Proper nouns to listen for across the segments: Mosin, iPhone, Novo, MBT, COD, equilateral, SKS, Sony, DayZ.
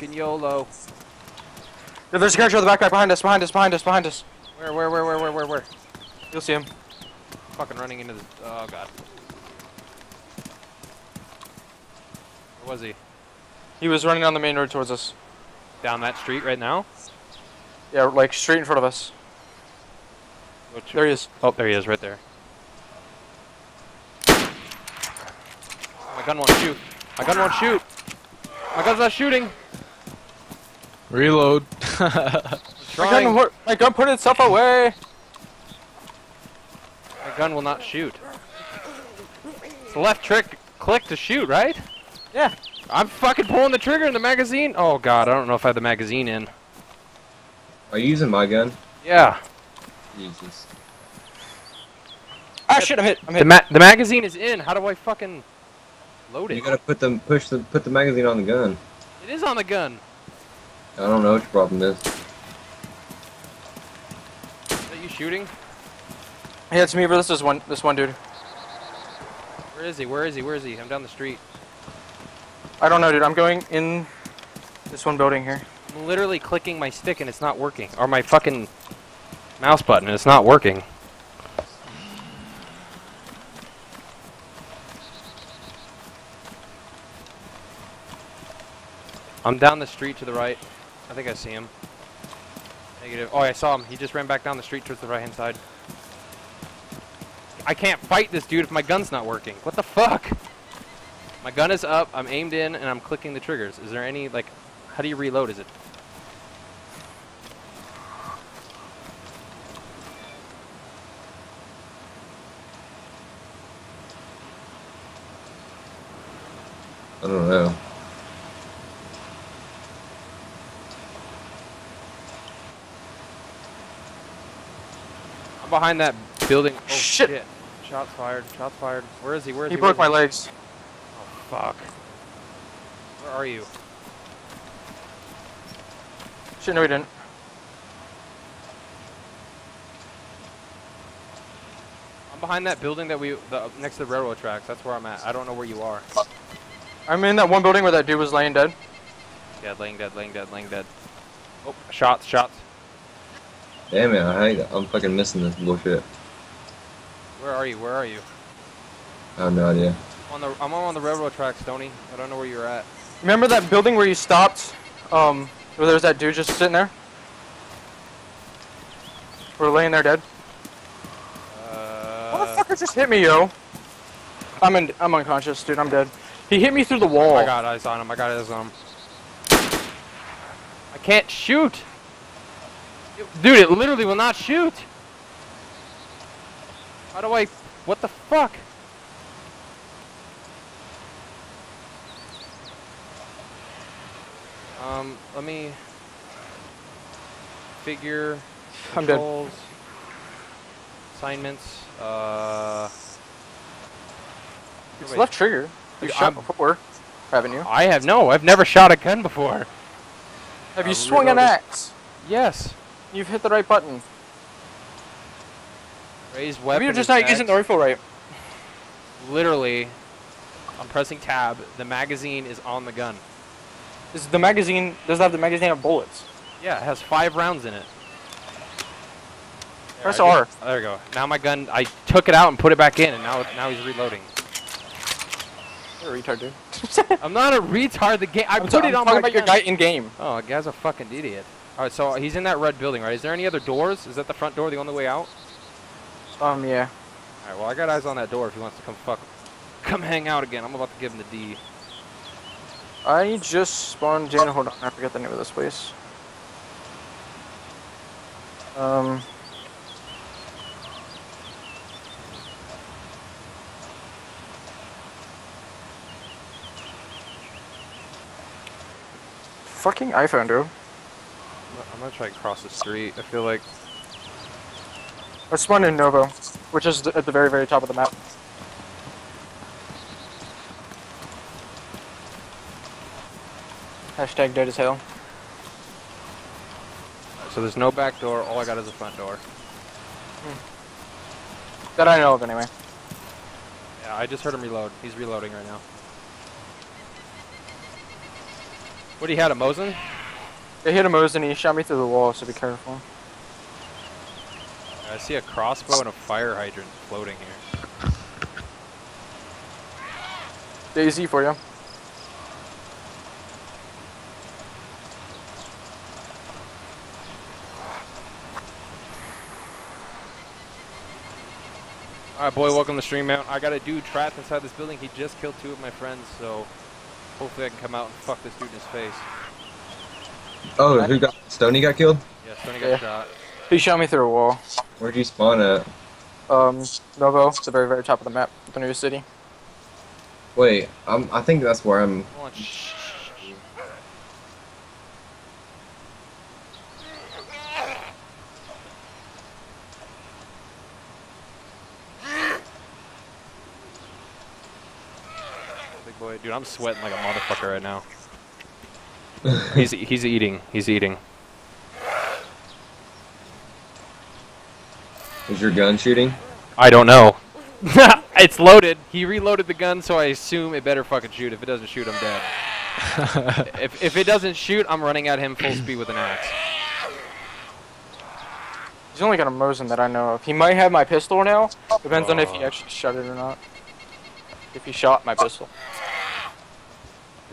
fucking YOLO. No, there's a character in the backpack behind us. Where? You'll see him. Fucking running into the. Oh god. Where was he? He was running down the main road towards us. Down that street right now? Yeah, like straight in front of us. There he is. Oh, there he is, right there. My gun won't shoot. My gun won't shoot. My gun's not shooting. Reload. My gun put itself away. My gun will not shoot. It's the left click to shoot, right? Yeah. I'm fucking pulling the trigger in the magazine. Oh god, I don't know if I have the magazine in. Are you using my gun? Yeah. Jesus. Ah shit, I'm hit. The magazine is in. How do I fucking load it? You gotta put them, put the magazine on the gun. It is on the gun. I don't know what your problem is. Is that you shooting? Yeah, it's me, but this is this one dude. Where is he? I'm down the street. I don't know, dude. I'm going in this one building here. I'm literally clicking my stick and it's not working. Or my fucking mouse button and it's not working. I'm down the street to the right. I think I see him. Negative. Oh, I saw him. He just ran back down the street towards the right-hand side. I can't fight this dude if my gun's not working. What the fuck? My gun is up, I'm aimed in, and I'm clicking the triggers. Is there any, like, how do you reload? Is it? I don't know. I'm behind that building. Oh, shit. Shots fired. Shots fired. Where is he? Where is he? He broke my legs. Oh, fuck. Where are you? Shit, no, he didn't. I'm behind that building that next to the railroad tracks. That's where I'm at. I don't know where you are. I'm in that one building where that dude was laying dead. Laying dead. Oh, shots. Damn it, I'm fucking missing this bullshit. Where are you? I have no idea. I'm on the railroad tracks, Tony. I don't know where you're at. Remember that building where you stopped? Where there was that dude just sitting there? We're laying there dead. Motherfucker just hit me, yo. I'm unconscious, dude. I'm dead. He hit me through the wall. Oh my god, eyes on him. I can't shoot. Dude, it literally will not shoot. How do I? What the fuck? Let me figure controls, assignments. It's left trigger. You've shot before, haven't you? I have no. I've never shot a gun before. Have you swung an axe? Yes. You've hit the right button. Raise weapon. Maybe you're just not using the rifle right. Literally, I'm pressing tab. The magazine is on the gun. Is the magazine? Does it have the magazine of bullets? Yeah, it has 5 rounds in it. There, press R. There we go. Now my gun. I took it out and put it back in, and now he's reloading. You're a retard, dude. I'm not a retard. The game. I'm talking about your guy in game. Oh, the guy's a fucking idiot. All right, so he's in that red building, right? Is there any other doors? Is that the front door, the only way out? Yeah. All right, well, I got eyes on that door if he wants to come hang out again. I'm about to give him the D. I just spawned in. Hold on, I forget the name of this place. Fucking iPhone, dude. I'm gonna try and cross the street. I feel like. I spawned in Novo, which is at the very, very top of the map. Hashtag dead as hell. So there's no back door, all I got is a front door. That I know of, anyway. Yeah, I just heard him reload. He's reloading right now. What, he had a Mosin? They hit a Mosin and he shot me through the wall, so be careful. I see a crossbow and a fire hydrant floating here. DayZ for you. Alright boy, welcome to stream, man. I got a dude trapped inside this building. He just killed two of my friends, so hopefully I can come out and fuck this dude in his face. Oh, who got... Stoney got killed? Yeah, Stoney got shot. He shot me through a wall. Where'd you spawn at? Novo. It's the very, very top of the map. The new city. Wait, I think that's where I'm... Dude, I'm sweating like a motherfucker right now. He's eating. He's eating. Is your gun shooting? I don't know. It's loaded. He reloaded the gun, so I assume it better fucking shoot. If it doesn't shoot, I'm dead. If it doesn't shoot, I'm running at him full speed with an axe. He's only got a Mosin that I know of. He might have my pistol now. Depends on if he actually shot it or not. If he shot my pistol.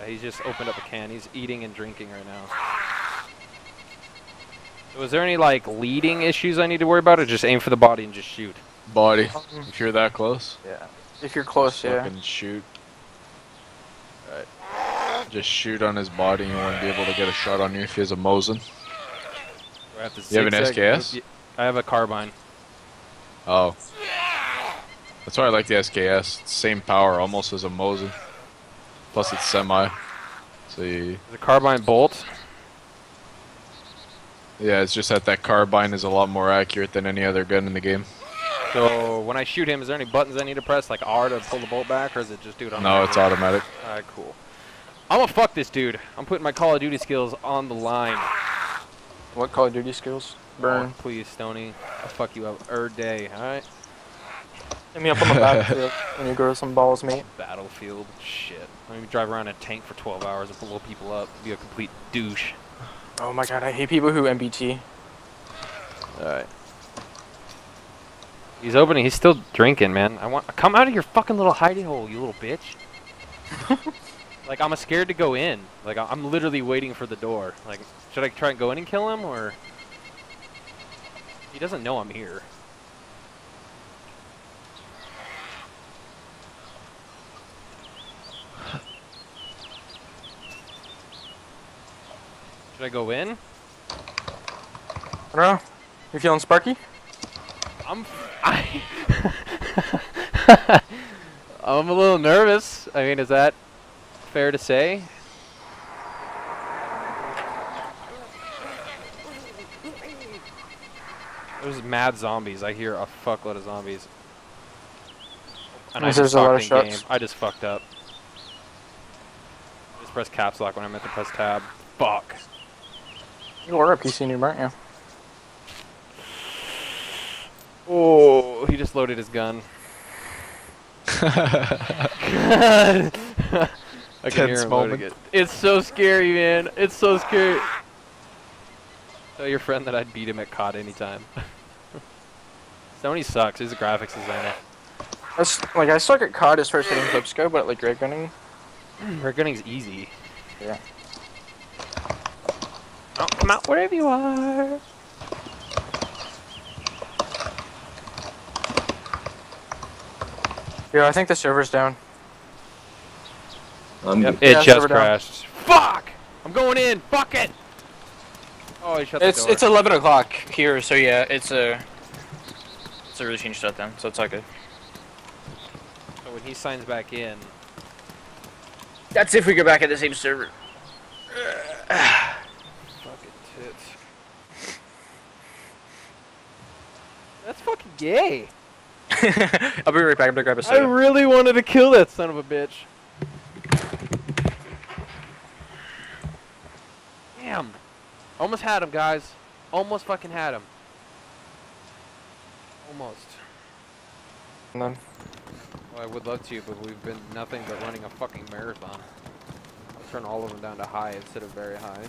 Yeah, he's just opened up a can. He's eating and drinking right now. So was there any, like, leading issues I need to worry about, or just aim for the body and just shoot? Body. If you're that close? Yeah. If you're close, just fucking shoot. Right. Just shoot on his body, and you won't be able to get a shot on you if he has a Mosin. You have an SKS? I have a carbine. Oh. That's why I like the SKS. It's same power, almost as a Mosin. Plus it's semi. See. The carbine bolt? Yeah, it's just that carbine is a lot more accurate than any other gun in the game. So, when I shoot him, is there any buttons I need to press, like R to pull the bolt back, or is it just do it on the No, it's automatic. Alright, cool. I'm gonna fuck this dude. I'm putting my Call of Duty skills on the line. What Call of Duty skills? Burn. Oh, please, Stoney. I'll fuck you up day, alright? Hit me up on the battlefield when you grow some balls, mate. Battlefield? Shit. Let me drive around in a tank for 12 hours and blow people up. Be a complete douche. Oh my god, I hate people who MBT. Alright. He's opening, he's still drinking, man. I want. Come out of your fucking little hidey hole, you little bitch. Like, I'm scared to go in. Like, I'm literally waiting for the door. Like, should I try and go in and kill him, or? He doesn't know I'm here. Should I go in? I don't know. You feeling sparky? I'm a little nervous. I mean, is that fair to say? There's mad zombies. I hear a fuckload of zombies. And I just fucked in game. I just fucked up. I just pressed caps lock when I meant to press tab. Fuck. You are a PC noob, aren't you? Oh, he just loaded his gun. God. I can hear him loading it. It's so scary, man. It's so scary. Tell your friend that I'd beat him at COD anytime. Sony sucks. He's a graphics designer. Like, I suck at COD as far as hitting Clipsco, but like red gunning. Red gunning's easy. Yeah. Oh, come out wherever you are. Yeah, I think the server's down. Yep, it just crashed. Fuck! I'm going in. Fuck it. Oh, he shut the door. It's 11 o'clock here, so yeah, it's a routine shutdown, so it's all good. So when he signs back in, that's if we go back at the same server. That's fucking gay. I'll be right back. I'm gonna grab a soda. I really wanted to kill that son of a bitch. Damn. Almost had him, guys. Almost fucking had him. Almost. None. Well, I would love to, but we've been nothing but running a fucking marathon. turn all of them down to high instead of very high.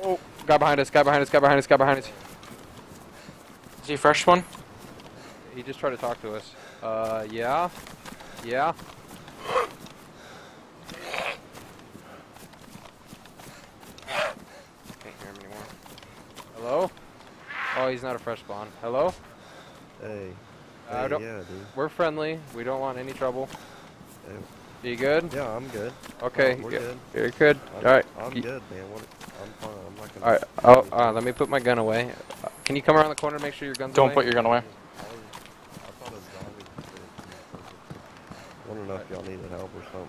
Oh, guy behind us, guy behind us, guy behind us, guy behind us. Is he a fresh one? He just tried to talk to us. Yeah. Yeah. Can't hear him anymore. Hello? Oh, he's not a fresh spawn. Hello? Hey. Yeah, dude. We're friendly. We don't want any trouble. Hey. You good? Yeah, I'm good. Okay. We're good. You're good? Alright. I'm good, man. I'm fine. I'm not gonna... Alright. Oh, let me put my gun away. Can you come around the corner and make sure your gun's away? Don't put your gun away. I don't know if y'all needed help or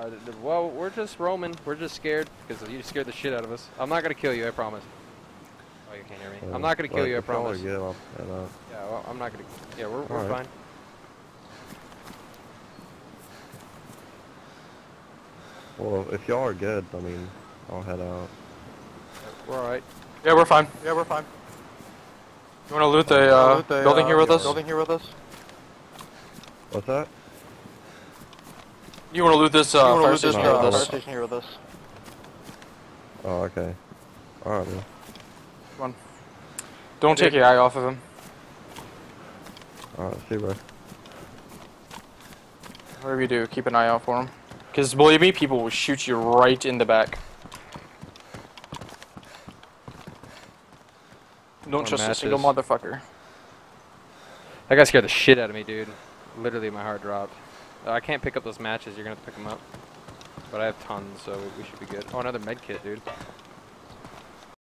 something. Well, we're just roaming. We're just scared because you scared the shit out of us. I'm not going to kill you, I promise. Oh, you can't hear me. I'm not going to kill you, I promise. Good, yeah, well, I'm not going to. Yeah, we're fine. Well, if y'all are good, I mean, I'll head out. We're alright. Yeah, we're fine. Yeah, we're fine. You want to loot the building here with us? Building here with us? What's that? You want to loot this fire station here with us? Oh, okay. Alright, man. Come on. Don't take your eye off of him. Alright, see you, bro. Whatever you do, keep an eye out for him. Because, believe me, people will shoot you right in the back. Don't trust a single motherfucker. That guy scared the shit out of me, dude. Literally, my heart dropped. I can't pick up those matches, you're gonna have to pick them up. But I have tons, so we should be good. Oh, another med kit, dude.